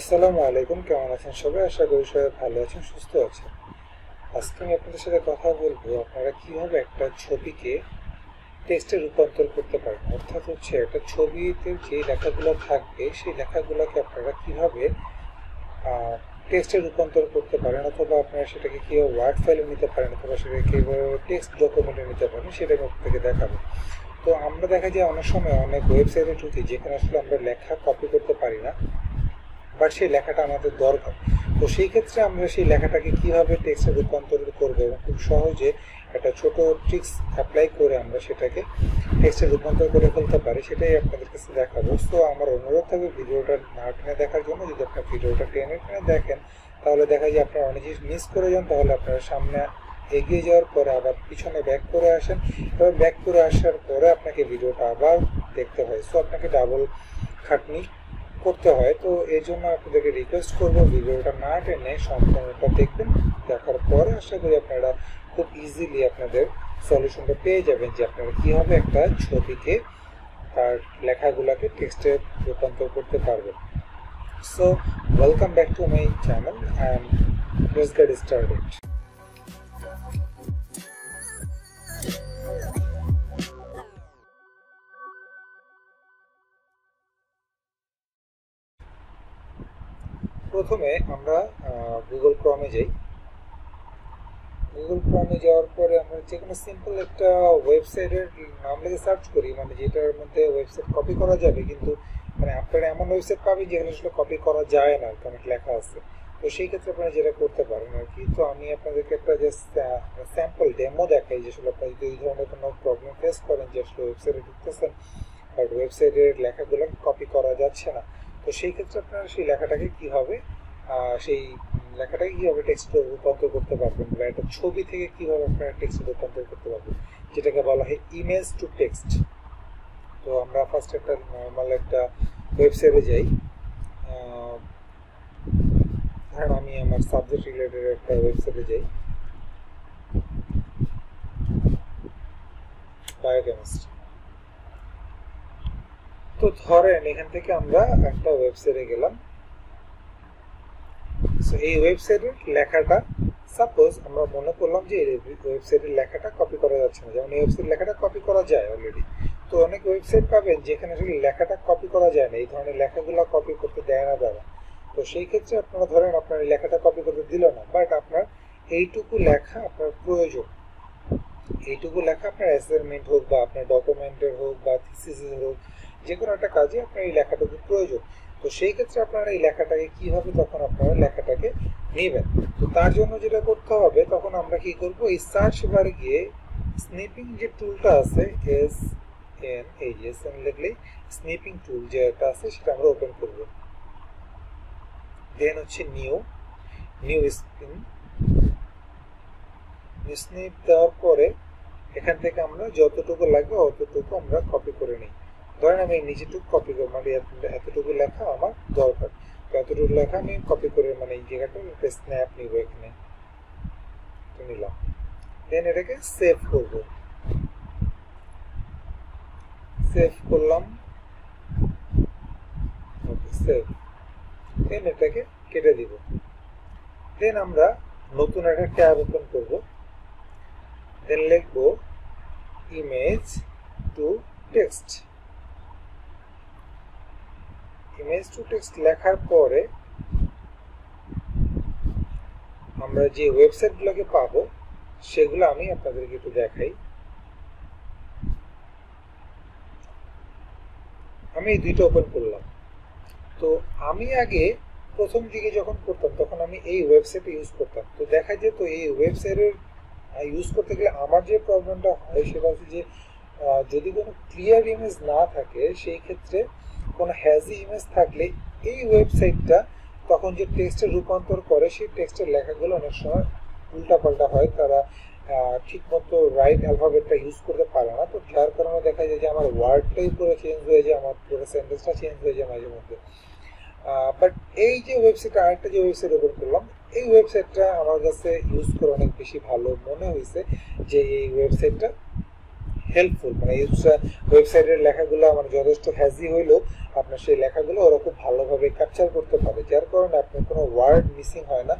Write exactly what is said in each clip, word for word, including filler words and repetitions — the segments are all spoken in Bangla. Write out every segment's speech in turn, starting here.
আসসালামু আলাইকুম, কেমন আছেন সবাই? আশা করি সবাই ভালো আছেন, সুস্থ আছেন। আজকে আমি আপনাদের সাথে কথা বলবো আপনারা কীভাবে একটা ছবিকে টেক্সটে রূপান্তর করতে পারেন। অর্থাৎ হচ্ছে একটা ছবিতে যে লেখাগুলো থাকবে সেই লেখাগুলোকে আপনারা কীভাবে টেক্সটে রূপান্তর করতে পারেন, অথবা আপনারা সেটাকে কীভাবে ওয়ার্ড ফাইলে নিতে পারেন, অথবা সেটাকে কীভাবে টেক্সট ডকুমেন্টে নিতে পারেন, সেটাকে আপনাকে দেখাবো। তো আমরা দেখা যায় অনেক সময় অনেক ওয়েবসাইটে ঢুকি যেখানে আসলে আমরা লেখা কপি করতে পারি না, বাট সেই লেখাটা আমাদের দরকার। তো সেই ক্ষেত্রে আমরা সেই লেখাটাকে কীভাবে টেক্সটে রূপান্তর করবো এবং খুব সহজে একটা ছোট ট্রিক্স অ্যাপ্লাই করে আমরা সেটাকে টেক্সটে রূপান্তর করে ফেলতে পারি, সেটাই আপনাদের কাছে দেখাবো। তো আমার অনুরোধ থাকবে ভিডিওটা না টেনে দেখার জন্য। যদি আপনার ভিডিওটা টেনে টেনে দেখেন তাহলে দেখা যায় আপনারা অনেক জিনিস মিস করে যান, তাহলে আপনারা সামনে এগিয়ে যাওয়ার পরে আবার পিছনে ব্যাক করে আসেন, এবার ব্যাক করে আসার পরে আপনাকে ভিডিওটা আবার দেখতে হয়। সো আপনাকে ডাবল খাটনি করতে হয়। তো এই জন্য আপনাদেরকে রিকোয়েস্ট করবো ভিডিওটা না টেনে সম্পূর্ণটা দেখবেন, দেখার পরে আশা করি আপনারা খুব ইজিলি আপনাদের সলিউশনটা পেয়ে যাবেন যে আপনারা কীভাবে একটা ছবিকে তার লেখাগুলোকে টেক্সটে রূপান্তর করতে পারবেন। So welcome back to my channel and let's get started. প্রথমে আমরা গুগল ক্রমে যাই। গুগল ক্রমে যাওয়ার পরে আমরা যে কোনো সিম্পল একটা ওয়েবসাইটের নাম লিখে সার্চ করি, মানে যেটার মধ্যে ওয়েবসাইট কপি করা যাবে, কিন্তু মানে আপনারা এমন ওয়েবসাইট পাবেন যেখানে আসলে কপি করা যায় না, কারণ লেখা আছে। তো সেই ক্ষেত্রে আপনারা যেটা করতে পারেন আর কি, তো আমি আপনাদেরকে একটা জাস্ট স্যাম্পল ডেমো দেখাই যে আসলে আপনারা যদি এই ধরনের কোনো প্রবলেম ফেস করেন যে আসলে ওয়েবসাইটে ঢুকতেছেন বাট ওয়েবসাইটের লেখাগুলো কপি করা যাচ্ছে না, তো সেই ক্ষেত্রে আপনারা সেই লেখাটাকে কীভাবে সেই লেখাটাকে কীভাবে টেক্সটে রূপান্তর করতে পারবেন, বা একটা ছবি থেকে কীভাবে আপনারা টেক্সটে রূপান্তর করতে পারবেন, যেটাকে বলা হয় ইমেজ টু টেক্সট। তো আমরা ফার্স্ট একটা নর্মাল একটা ওয়েবসাইটে যাই। ধরেন আমি আমার সাবজেক্ট রিলেটেড একটা ওয়েবসাইটে যাই, বায়োকেমিস্ট্রি। তো ধরেন এখান থেকে আমরা একটা ওয়েবসাইটে গেলাম। সো এই ওয়েবসাইটের লেখাটা সাপোজ আমরা মনে করলাম যে এই ওয়েবসাইটের লেখাটা কপি করা যাচ্ছে না, যেমন এই ওয়েবসাইট লেখাটা কপি করা যায় অলরেডি। তো অনেক ওয়েবসাইট পাবেন যেখানে আসলে লেখাটা কপি করা যায় না, এই ধরনের লেখাগুলো কপি করতে দেয় না তারা। তো সেই ক্ষেত্রে আপনারা ধরেন আপনার এই লেখাটা কপি করতে দিল না, বাট আপনার এইটুকু লেখা আপনার প্রয়োজন, এইটুকু লেখা আপনার অ্যাসাইনমেন্ট হোক বা আপনার ডকুমেন্টের হোক বা থিসিসের হোক, যে কোনো একটা কাজে আপনার এই লেখাটুকু প্রয়োজন। তো সেই ক্ষেত্রে আপনারা এই লেখাটাকে কীভাবে তখন আপনারা লেখাটাকে নেবেন, তো তার জন্য যেটা করতে হবে, তখন আমরা কি করব, এই সার্চ বারে গিয়ে স্নিপিং যে টুলটা আছে, এস এন এই এস এন লিখলে স্নিপিং টুল যেটা আছে সেটা আমরা ওপেন করব। দেন হচ্ছে নিউ নিউ স্পিন স্নিপ দেওয়ার পরে এখান থেকে আমরা যতটুকু লাগবে অতটুকু আমরা কপি করে নিই। ধরেন আমি নিজেটুকু কপি করি, মানে এতটুকু লেখা আমার দরকার, তো এতটুকু লেখা আমি কপি করে মানে এই জায়গাটা একটা স্ন্যাপ নিব, এখানে নিলাম। দেন এটাকে সেভ করব, সেভ করলাম, ওকে সেভ। দেন এটাকে কেটে দিব। দেন আমরা নতুন একটা ট্যাব ওপেন করব। দেন লিখব image to text. Image to text লেখার পরে আমরা যে ওয়েবসাইটগুলোকে পাবো সেগুলো আমি আপনাদেরকে একটু দেখাই। আমি এই দুইটা ওপেন করলাম। তো আমি আগে প্রথম দিকে যখন করতাম তখন আমি এই ওয়েবসাইটে ইউজ করতাম, তো দেখা যেত এই ওয়েবসাইটের ইউজ করতে গেলে আমার যে প্রবলেমটা হয় সেটা হচ্ছে যে যদি কোনো ক্লিয়ার ইমেজ না থাকে, সেই ক্ষেত্রে কোনো হ্যাজি ইমেজ থাকলে এই ওয়েবসাইটটা তখন যে টেক্সটে রূপান্তর করে সেই টেক্সটের লেখাগুলো অনেক সময় উল্টাপাল্টা হয়, তারা ঠিকমতো রাইট অ্যালফাবেটটা ইউজ করতে পারে না। তো যার কারণে দেখা যায় যে আমার ওয়ার্ডটাই পুরো চেঞ্জ হয়ে যায়, আমার পুরো সেন্টেন্সটা চেঞ্জ হয়ে যায় মাঝে মধ্যে। বাট এই যে ওয়েবসাইটটা, আরেকটা যে ওয়েবসাইট ওপেন করলাম, এই ওয়েবসাইটটা আমার কাছে ইউজ করে অনেক বেশি ভালো মনে হয়েছে যে এই ওয়েবসাইটটা হেল্পফুল, মানে এই ওয়েবসাইটের লেখাগুলো আমার যথেষ্ট হ্যাজি হইলো, আপনার সেই লেখাগুলো ওরা খুব ভালোভাবে ক্যাপচার করতে পারে, যার কারণে আপনার কোনো ওয়ার্ড মিসিং হয় না।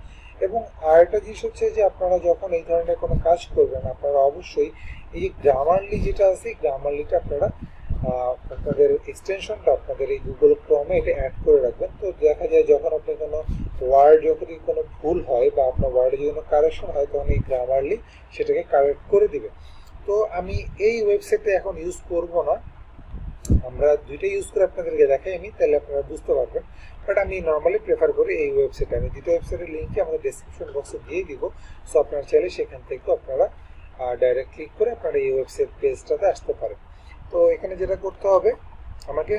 এবং আরেকটা জিনিস হচ্ছে যে আপনারা যখন এই ধরনের কোনো কাজ করবেন আপনারা অবশ্যই এই গ্রামারলি যেটা আছে গ্রামারলিটা আপনারা আপনাদের এক্সটেনশনটা আপনাদের এই গুগল ক্রোমে এটা অ্যাড করে রাখবেন। তো দেখা যায় যখন আপনি কোনো ওয়ার্ড যদি কোনো ভুল হয় বা আপনার ওয়ার্ডে যদি কোনো কারেকশন হয় তখন এই গ্রামারলি সেটাকে কারেক্ট করে দিবে। তো আমি এই ওয়েবসাইটটা এখন ইউজ করব না, আমরা দুইটা ইউজ করে আপনাদেরকে দেখাই আমি, তাহলে আপনারা বুঝতে পারবেন। বাট আমি নর্মালি প্রেফার করি এই ওয়েবসাইটে, আমি দুটো ওয়েবসাইটের লিঙ্কই আমাদের ডেসক্রিপশন বক্সে দিয়ে দিব। সো আপনারা চাইলে সেখান থেকেও আপনারা ডাইরেক্ট ক্লিক করে আপনারা এই ওয়েবসাইট পেজটাতে আসতে পারেন। তো এখানে যেটা করতে হবে আমাকে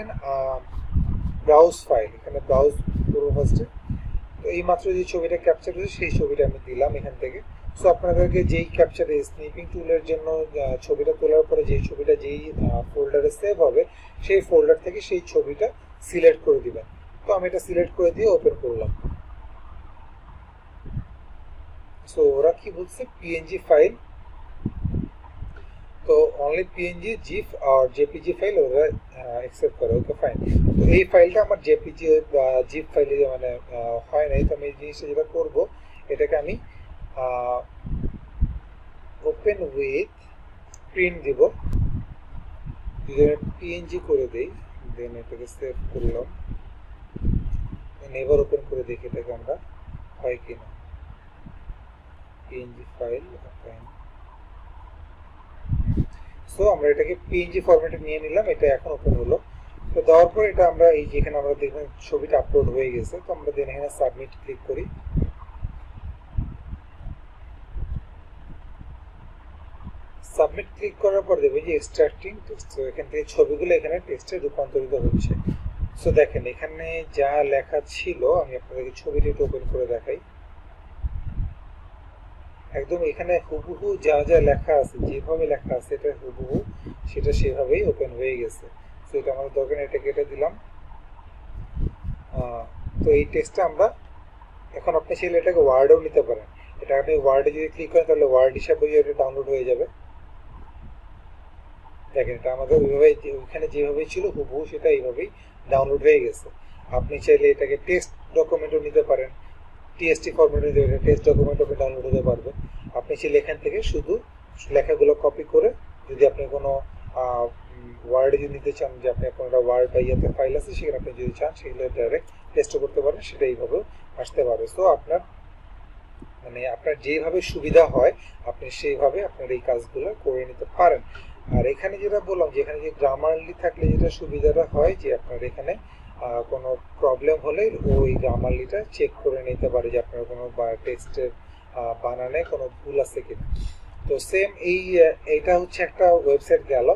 ব্রাউজ ফাইল, এখানে ব্রাউজ করবো ফার্স্টে। তো এই মাত্র যে ছবিটা ক্যাপচার হয়েছে সেই ছবিটা আমি দিলাম এখান থেকে। সো আপনাদেরকে যেই ক্যাপচারে স্নিপিং টুলের জন্য ছবিটা তোলার পরে যেই ছবিটা যেই ফোল্ডারে সেভ হবে সেই ফোল্ডার থেকে সেই ছবিটা সিলেক্ট করে দিবেন। তো আমি এটা সিলেক্ট করে দিয়ে ওপেন করলাম। সো ওরা কি বলছে, পিএনজি ফাইল, তো অনলি পিএনজি জিপ আর জেপিজি ফাইল ওরা অ্যাকসেপ্ট করে, ওকে ফাইন। তো এই ফাইলটা আমার জেপিজি বা জিপ ফাইলে মানে হয় নাই, তো আমি এই জিনিসটা যেটা করবো এটাকে আমি ওপেন উইথ প্রিন্ট দিব, পিএনজি করে দেই, দেন এটাকে সেভ করলাম, এবার ওপেন করে দেখি এটাকে আমরা হয় কিনা। পিএনজি ফাইল, সো আমরা এটাকে পিএনজি ফরম্যাটে নিয়ে নিলাম, এটা এখন ওপেন হলো। তো দেওয়ার পর এটা আমরা এই যেখানে আমরা দেখবেন ছবিটা আপলোড হয়ে গেছে। তো আমরা দেন এখানে সাবমিট ক্লিক করি। সাবমিট ক্লিক করার পর দেখবেন যে এক্সট্রাক্টিং টেক্সট, এখান থেকে ছবিগুলো এখানে টেক্সটে রূপান্তরিত হচ্ছে। সো দেখেন এখানে যা লেখা ছিল, আমি আপনাদেরকে ছবিটা একটু ওপেন করে দেখাই, একদম এখানে হুবহু যা যা লেখা আছে যেভাবে লেখা আছে এটা হুবহু সেটা সেভাবেই ওপেন হয়ে গেছে। তো এটা আমাদের দরকার, এটা কেটে দিলাম। তো এই টেক্সটটা আমরা এখন আপনি চাইলে এটাকে ওয়ার্ডেও নিতে পারেন, এটা আপনি ওয়ার্ডে যদি ক্লিক করেন তাহলে ওয়ার্ড হিসাবে এটা ডাউনলোড হয়ে যাবে। দেখেন এটা আমাদের ওইভাবে ওইখানে যেভাবে ছিল হুবহু সেটা এইভাবেই ডাউনলোড হয়ে গেছে। আপনি চাইলে এটাকে টেক্সট ডকুমেন্টও নিতে পারেন, টিএসটি ফরম্যাটে দিয়ে এটা টেক্সট ডকুমেন্ট আপনি ডাউনলোড হতে পারবে। আপনি সেই লেখান থেকে শুধু লেখাগুলো কপি করে যদি আপনি কোনো ওয়ার্ডে যদি নিতে চান, যে আপনি কোনো ওয়ার্ড বা ইয়েতে ফাইল আছে সেখানে আপনি যদি চান সেগুলো ডাইরেক্ট টেক্সটও করতে পারেন, সেটা এইভাবেও আসতে পারে। সো আপনার মানে আপনার যেভাবে সুবিধা হয় আপনি সেইভাবে আপনার এই কাজগুলো করে নিতে পারেন। আর এখানে যেটা বললাম যে এখানে যে গ্রামারলি থাকলে যেটা সুবিধাটা হয় যে আপনার এখানে কোনো প্রবলেম হলে ওই গ্রামারলিটা চেক করে নিতে পারে যে আপনার কোনো টেক্সটের বানানে কোনো ভুল আছে কিনা। তো সেম এই এটা হচ্ছে একটা ওয়েবসাইট গেল।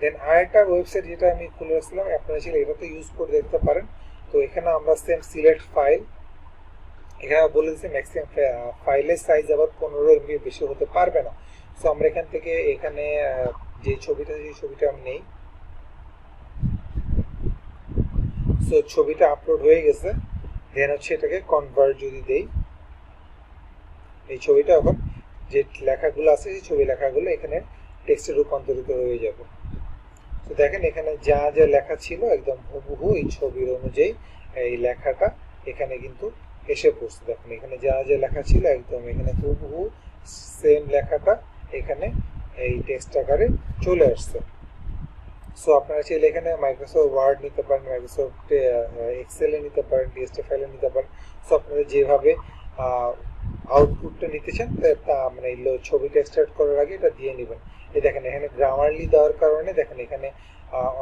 দেন আরেকটা ওয়েবসাইট যেটা আমি খুলে রাখছিলাম আপনারা ছিল এটা তো ইউজ করে দেখতে পারেন। তো এখানে আমরা সেম সিলেক্ট ফাইল, এখানে বলে দিচ্ছি ম্যাক্সিমাম ফাইলের সাইজ আবার পনেরো এমবি বেশি হতে পারবে না। সো আমরা এখান থেকে এখানে যে ছবিটা সেই ছবিটা আমি নেই। সো ছবিটা আপলোড হয়ে গেছে, দেন হচ্ছে এটাকে কনভার্ট যদি দেই, এই ছবিটা এখন যে লেখাগুলো আছে সেই ছবি লেখাগুলো এখানে টেক্সটে রূপান্তরিত হয়ে যাবে। তো দেখেন এখানে যা যা লেখা ছিল একদম হুবহু এই ছবির অনুযায়ী এই লেখাটা এখানে কিন্তু এসে পড়ছে। দেখেন এখানে যা যা লেখা ছিল একদম এখানে হুবহু সেম লেখাটা এখানে এই টেক্সট আকারে চলে আসছে। সো আপনারা চাইলে এখানে মাইক্রোসফট ওয়ার্ড নিতে পারেন, মাইক্রোসফট এক্সেলে নিতে পারেন, ডিএসটি ফাইলে নিতে পারেন। সো আপনারা যেভাবে আউটপুটটা নিতে চান তা মানে ছবিটা এক্সট্রাক্ট করার আগে এটা দিয়ে নেবেন। এই দেখেন এখানে গ্রামারলি দেওয়ার কারণে দেখেন এখানে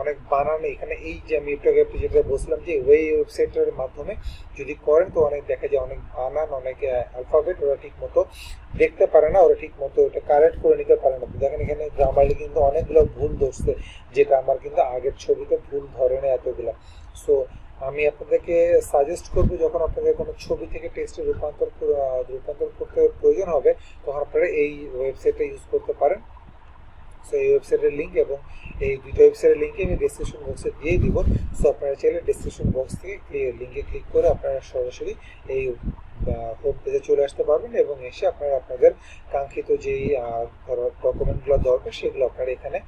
অনেক বানানে এখানে এই যে আমি ইউটিউবে যেটা বলছিলাম যে ওই ওয়েবসাইটের মাধ্যমে যদি করেন তো অনেক দেখা যায় অনেক বানান অনেক অ্যালফাবেট ওরা ঠিক মতো দেখতে পারে না, ওরা ঠিক মতো ওটা কারেক্ট করে নিতে পারে না। দেখেন এখানে গ্রামারলি কিন্তু অনেকগুলো ভুল ধরছে, যেটা আমার কিন্তু আগের ছবিতে ভুল ধরে না এতগুলো। সো আমি আপনাদেরকে সাজেস্ট করবো যখন আপনাদের কোনো ছবি থেকে টেক্সটে রূপান্তর রূপান্তর করতে প্রয়োজন হবে তখন আপনারা এই ওয়েবসাইটটা ইউজ করতে পারেন। সো এই ওয়েবসাইটের লিঙ্ক এবং এই দুটো ওয়েবসাইটের লিঙ্কে আমি ডেসক্রিপশন বক্সে দিয়ে দিব। সো আপনারা চাইলে ডেসক্রিপশন বক্স থেকে লিঙ্কে ক্লিক করে আপনারা সরাসরি এই হোম পেজে চলে আসতে পারবেন এবং এসে আপনারা আপনাদের কাঙ্ক্ষিত যেই ডকুমেন্টগুলো দরকার সেগুলো আপনারা এখানে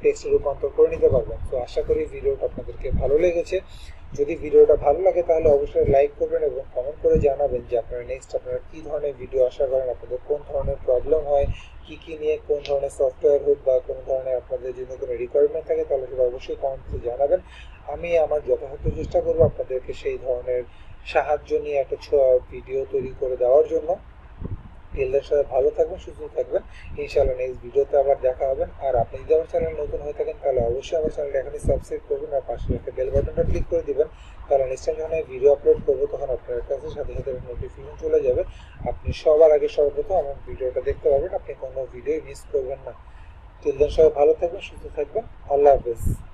টেক্সটে রূপান্তর করে নিতে পারবেন। তো আশা করি ভিডিওটা আপনাদেরকে ভালো লেগেছে। যদি ভিডিওটা ভালো লাগে তাহলে অবশ্যই লাইক করবেন এবং কমেন্ট করে জানাবেন যে আপনারা নেক্সট আপনারা কী ধরনের ভিডিও আশা করেন, আপনাদের কোন ধরনের প্রবলেম হয়, কী কী নিয়ে, কোন ধরনের সফটওয়্যার হোক বা কোন ধরনের আপনাদের জন্য কোনো রিকোয়ারমেন্ট থাকে, তাহলে সেটা অবশ্যই কমেন্টে জানাবেন। আমি আমার যথাযথ চেষ্টা করব আপনাদেরকে সেই ধরনের সাহায্য নিয়ে একটা ভিডিও তৈরি করে দেওয়ার জন্য। এলদের সাথে ভালো থাকবেন, সুস্থ থাকবেন। ইনশাআল্লাহ নেক্সট ভিডিওতে আবার দেখা হবেন। আর আপনি যদি আমার চ্যানেল নতুন হয়ে থাকেন তাহলে অবশ্যই আমার চ্যানেলটা এখানে সাবস্ক্রাইব করবেন আর পাশে একটা বেল বাটনটা ক্লিক করে দেবেন, কারণ নেক্সট টাইম যখন আমি ভিডিও আপলোড করবো তখন আপনার কাছে সাথে সাথে নোটিফিকেশন চলে যাবে, আপনি সবার আগে সর্বপ্রথম আমার ভিডিওটা দেখতে পাবেন, আপনি কোনো ভিডিও মিস করবেন না। এলদের সবাই ভালো থাকবেন, সুস্থ থাকবেন। আল্লাহ হাফেজ।